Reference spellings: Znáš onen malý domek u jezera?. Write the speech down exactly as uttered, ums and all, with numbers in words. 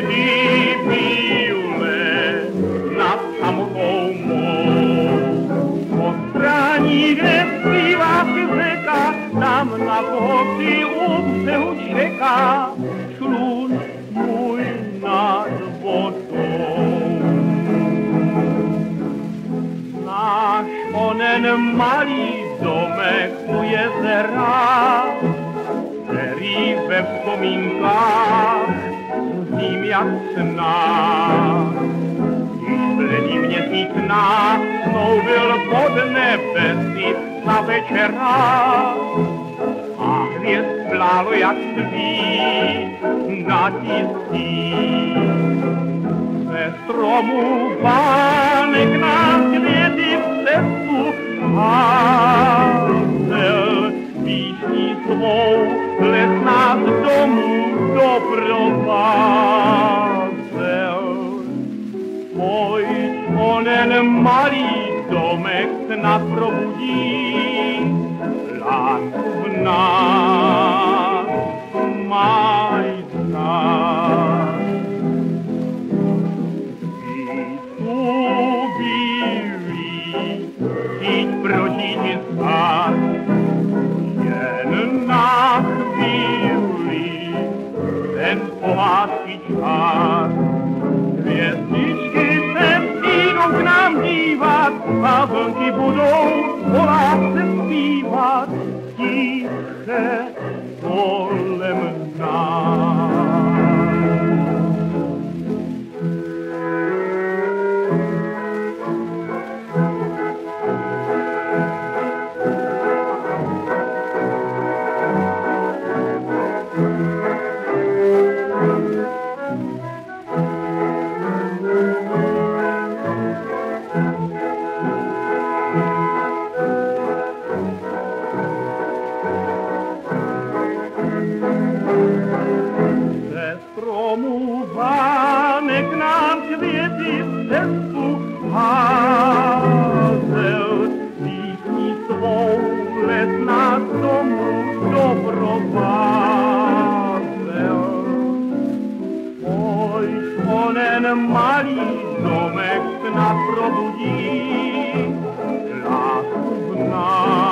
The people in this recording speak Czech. každý bíle nad samotnou mou. Postrání, kde zpívá si řeka, tam na pohoří u břehu čeká člun můj nad vodou. Znáš onen malý domek u jezera, který ve vzpomínkách zním jak snad. Když bledý měsíc nás sloubil pod nebesy za večera a hvězd plálo jak svít na tisíc. Ze stromů vánek nás květy vtestu házel píšní svou. Les nás domů doprovázel. Pojď, onen malý domek snad probudí lásku v nás, máj v nás. Víc ubíví, síť prožít i stát, jen nás pohádky čas. Hvězdičky se přijdou k nám dívat a vlky budou o lásce zpívat tiché kolem nás. Vánek nám květy cestu házel, písní svou les nás domů doprovázel. Pojď, onen malý domek snad probudí lásku v nás.